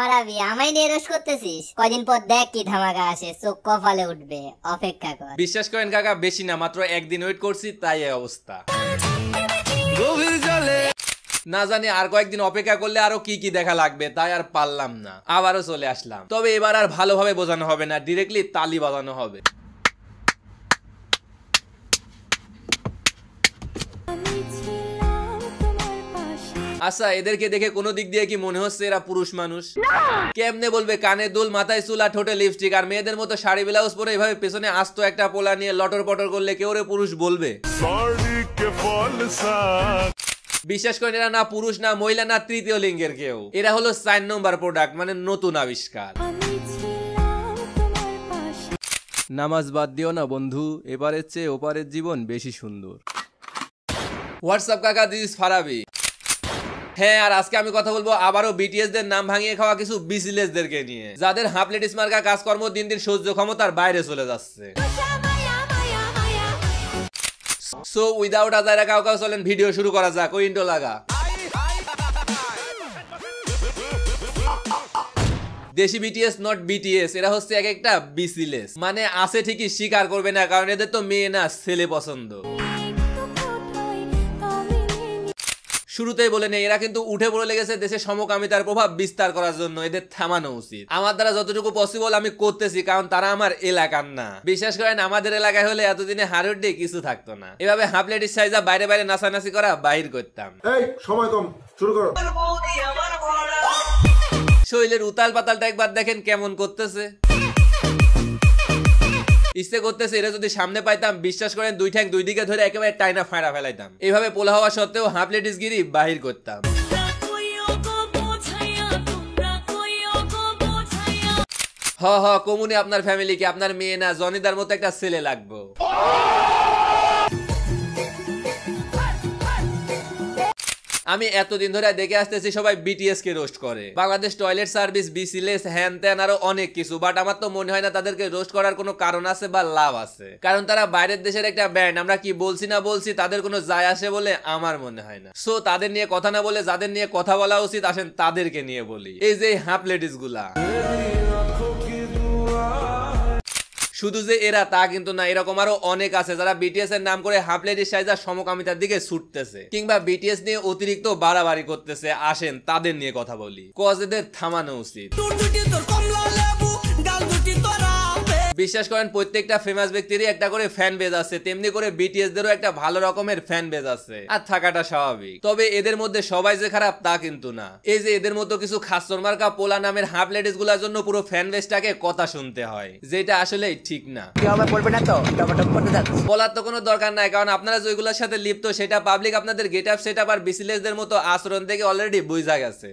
হারাবি আমায় নিয়ে রস করতেছিস কয়দিন পর দেখ কি ধামাকা আসে চোখ কপালে উঠবে অপেক্ষা কর বিশ্বাস করেন কাকা বেশি না মাত্র একদিন ওয়েট করছি তাই এই অবস্থা গভীর জলে না জানি আর কয়েকদিন অপেক্ষা করলে আরো কি কি দেখা লাগবে তাই আর পারলাম না আবারও চলে আসলাম তবে এবার আর ভালোভাবে বোঝানো হবে না ডাইরেক্টলি তালি বাজানো হবে আচ্ছা এদেরকে দেখে কোন দিক দিয়ে কি মনে হচ্ছে এরা পুরুষ মানুষ কেমনে বলবে কানে দুল মাথায় চুল আর ঠোঁটে লিপস্টিক আর মেয়েদের মতো শাড়ি ব্লাউজ পরে এভাবে পেছনে আস্ত একটা পোলা নিয়ে লটর পটর করলে কেউ রে পুরুষ বলবে বিশ্বাস করেন এরা না পুরুষ না মহিলা না তৃতীয় লিঙ্গের কেউ এরা হলো 4 নম্বর প্রোডাক্ট মানে নতুন আবিষ্কার নামাজ বাদ দিও না বন্ধু এবারের চেয়ে ওপারের জীবন বেশি সুন্দর হোয়াটসঅ্যাপ কাকা দিস ফারাবি হ্যাঁ আর আজকে আমি কথা বলবো আবারও BTS দের নাম ভাঙিয়ে খাওয়া কিছু বিসিলেস দেরকে নিয়ে যাদের হাফ লেডিস মার্কা কাজকর্ম দিন দিন সহ্য ক্ষমতার বাইরে চলে যাচ্ছে সো উইদাউট আজাইরা কাউকে চলেন ভিডিও শুরু করা যাক ওই ইন্ট্রো লাগা দেশি BTS নট BTS এরা হচ্ছে এক একটা বিসিলেস মানে আছে ঠিকই স্বীকার করবে না কারণ এদের তো মেয়ে না ছেলে পছন্দ শুরুতেই বলে নেই এরা কিন্তু উঠে পড়ে লেগেছে দেশে সমকামিতার প্রভাব বিস্তার করার জন্য এদের থামানো উচিত আমার দ্বারা যতটুকু পসিবল আমি করতেছি কারণ তারা আমার এলাকার না বিশ্বাস করেন আমাদের এলাকায় হলে এতদিনে হারুড্ডি কিছু থাকতো না এভাবে হাফ লেডিস সাইজা বাইরে বাইরে নাচানাচি করা বাহির করতাম এই সময় কম শুরু করো শৈলের উতাল পাতালটা একবার দেখেন কেমন করতেছে ইচ্ছে করতেছে এরা যদি সামনে পাইতাম বিশ্বাস করেন দুই ঠ্যাং দুই দিকে ধরে একেবারে টাইনা ফাঁড়া ফেলাইতাম এইভাবে পোলা হওয়া সত্ত্বেও হাফ লেডিস গিরি বাহির করতাম হ হ কমুনি আপনার ফ্যামিলিকে আপনার মেয়ে না জনিদার মতো একটা ছেলে লাগবো আমি এতদিন ধরে দেখে আসতেছি সবাই BTS কে রোস্ট করে বাংলাদেশ টয়লেট সার্ভিস বিসিলেস হ্যান ত্যান আরো অনেক কিছু বাট আমার তো মনে হয় না তাদেরকে রোস্ট করার কোনো কারণ আছে বা লাভ আছে কারণ তারা বাইরের দেশের একটা ব্যান্ড আমরা কি বলছি না বলছি তাদের কোনো যায় আসে বলে আমার মনে হয় না সো তাদের নিয়ে কথা না বলে যাদের নিয়ে কথা বলা উচিত আসেন তাদেরকে নিয়ে বলি এই যে হাফ লেডিস গুলা শুধু যে এরা তা কিন্তু না এরকম আরো অনেক আছে যারা BTS এর নাম করে হাফ লেডিস সাইজা সমকামিতার দিকে ছুটতেছে কিংবা BTS নিয়ে অতিরিক্ত বাড়াবাড়ি করতেছে আসেন তাদের নিয়ে কথা বলি কজদের থামানো উচিত বিশ্বাস করেন প্রত্যেকটা ফেমাস ব্যক্তিরই একটা করে ফ্যান বেজ আছে তেমনি করে BTS দেরও একটা ভালো রকমের ফ্যান বেজ আছে আর থাকাটা স্বাভাবিক তবে এদের মধ্যে সবাই যে খারাপ তা কিন্তু না এই যে এদের মতো কিছু খাসর মার্কা পোলা নামের হাফ লেডিস গুলার জন্য পুরো ফ্যান বেজটাকে কথা শুনতে হয় যেটা আসলে ঠিক না বলার তো কোনো দরকার নাই কারণ আপনারা যেগুলোর সাথে লিপ্ত সেটা পাবলিক আপনাদের গেট আপ সেট আপ আর বিসিলেসদের মতো আচরণ থেকে অলরেডি বুঝা গেছে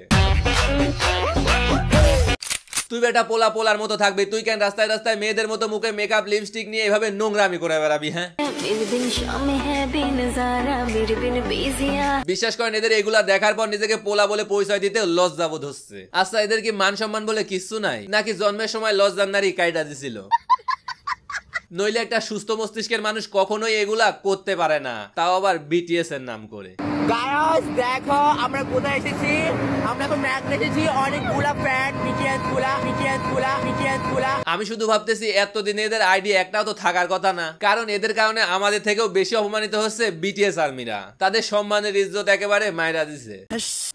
তুই বেটা পোলা পোলার মতো থাকবি তুই কেন রাস্তায় রাস্তায় মেয়েদের মতো মুখে মেকআপ লিপস্টিক নিয়ে এভাবে নোংরামি করে বেড়াবি হ্যাঁ বিশ্বাস করেন এদের এগুলা দেখার পর নিজেকে পোলা বলে পরিচয় দিতে লজ্জা বোধ হচ্ছে আচ্ছা এদের কি মান সম্মান বলে কিচ্ছু নাই নাকি জন্মের সময় লজ্জার নারী কাইটা দিছিল নইলে একটা সুস্থ মস্তিষ্কের মানুষ কখনোই এগুলা করতে পারে না তাও আবার BTS এর নাম করে গাইস দেখো আমরা কোথায় এসেছি আমরা তো ম্যাগনে এসেছি অনেক গুলা ফ্যান BTS গুলা আমি শুধু ভাবতেছি এতদিন এদের আইডি একটাও তো থাকার কথা না কারণ এদের কারণে আমাদের থেকেও বেশি অপমানিত হচ্ছে BTS আর্মিরা তাদের সম্মানের ইজ্জত একেবারে মাইরা দিছে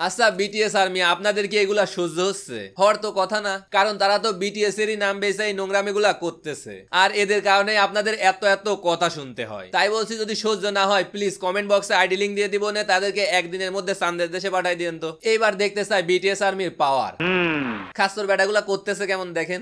আচ্ছা BTS আর্মি আপনাদের কি এগুলা সহ্য হচ্ছে হওয়ার তো কথা না কারণ তারা তো BTS এরই নাম বেচাই নোংরামিগুলা করতেছে আর এদের কারণে আপনাদের এত কথা শুনতে হয় তাই বলছি যদি সহ্য না হয় প্লিজ কমেন্ট বক্সে আইডি লিংক দিয়ে দিব না তাদেরকে একদিনের মধ্যে চান্দের দেশে পাঠাই দেন তো এইবার দেখতে চাই BTS আর্মির পাওয়ার খাসর ব্যাটাগুলা করতেছে কেমন দেখেন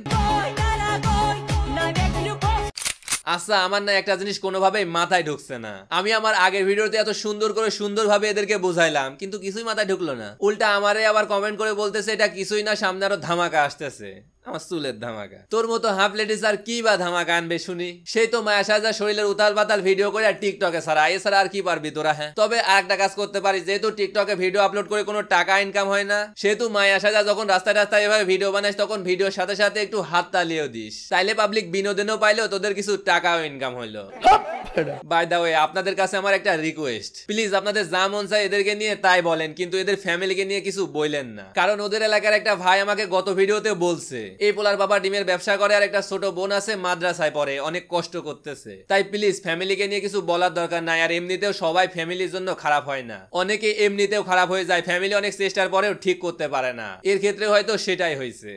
আচ্ছা আমার না একটা জিনিস কোনোভাবেই মাথায় ঢুকছে না আমি আমার আগের ভিডিওতে এত সুন্দর করে সুন্দরভাবে এদেরকে বুঝাইলাম কিন্তু কিছুই মাথায় ঢুকলো না উল্টা আমারে আবার কমেন্ট করে বলতেছে এটা কিছুই না সামনে আরো ধামাকা আসতেছে আমার চুলের ধামাকা তোর মতো হাফ লেডিস আর কি বা ধামাকা আনবে শুনি সেই তো মায়া সাজা শরীরের উতাল পাতাল ভিডিও করে আর টিকটকে ছাড়া এছাড়া আর কি পারবি তোরা হ্যাঁ তবে আর একটা কাজ করতে পারি যেহেতু টিকটকে ভিডিও আপলোড করে কোনো টাকা ইনকাম হয় না সেহেতু মায়া সাজা যখন রাস্তায় রাস্তায় এভাবে ভিডিও বানাস তখন ভিডিওর সাথে সাথে একটু হাত তালিয়েও দিস তাইলে পাবলিক বিনোদনও পাইলো তোদের কিছু টাকাও ইনকাম হইলো By the way, আপনাদের কাছে আমার একটা রিকোয়েস্ট, প্লিজ আপনাদের যা মন চায় এদেরকে নিয়ে তাই বলেন, কিন্তু এদের ফ্যামিলিকে নিয়ে কিছু বলেন না। কারণ ওদের এলাকার একটা ভাই আমাকে গত ভিডিওতে বলছে এই পোলার বাবা ডিমের ব্যবসা করে আর একটা ছোট বোন আছে মাদ্রাসায় পড়ে, অনেক কষ্ট করতেছে। তাই প্লিজ ফ্যামিলিকে নিয়ে কিছু বলার দরকার নাই। আর এমনিতেও সবাই ফ্যামিলির জন্য খারাপ হয় না, অনেকে এমনিতেও খারাপ হয়ে যায়, ফ্যামিলি অনেক চেষ্টার পরেও ঠিক করতে পারে না। এর ক্ষেত্রে হয়তো সেটাই হয়েছে।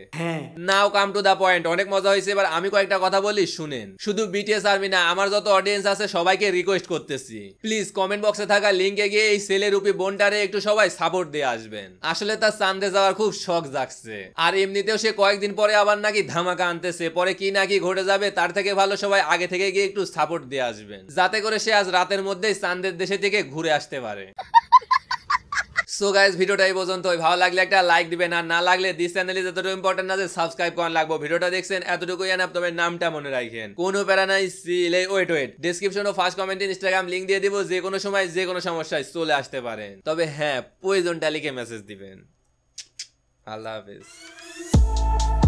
নাও কাম টু দা পয়েন্ট, অনেক মজা হয়েছে। এবার আমি কয়েকটা কথা বলি শুনেন। শুধু BTS আর্মি না, আমার যত অডিয়েন্স আছে সবাইকে রিকোয়েস্ট করতেছি, প্লিজ কমেন্ট বক্সে থাকা লিংকে গিয়ে এই সেলে রূপী বোনটারে একটু সবাই সাপোর্ট দিয়ে আসবেন। আসলে তার চান্দে যাওয়ার খুব শখ জাগছে, আর এমনিতেও সে কয়েকদিন পরে আবার নাকি ধামাকা আনতেছে, পরে কি নাকি ঘটে যাবে। তার থেকে ভালো সবাই আগে থেকে গিয়ে একটু সাপোর্ট দিয়ে আসবেন, যাতে করে সে আজ রাতের মধ্যেই চান্দের দেশে থেকে ঘুরে আসতে পারে। সো গাইস, ভিডিওটা এই পর্যন্ত। ভালো লাগলে একটা লাইক দিবেন, আর না লাগলে দিস চ্যানেলে যতটুকু ইম্পর্টেন্ট আছে সাবস্ক্রাইব করা লাগবে। ভিডিওটা দেখছেন এতটুকুই আনা, তবে নামটা মনে রাখেন, কোনো প্যারা নাই। সিলে ওয়েট ডেসক্রিপশন ও ফার্স্ট কমেন্টে ইনস্টাগ্রাম লিংক দিয়ে দিব, যে কোনো সময় যে কোনো সমস্যায় চলে আসতে পারেন। তবে হ্যাঁ, প্রয়োজনটা লিখে মেসেজ দিবেন। আল্লাহ হাফেজ।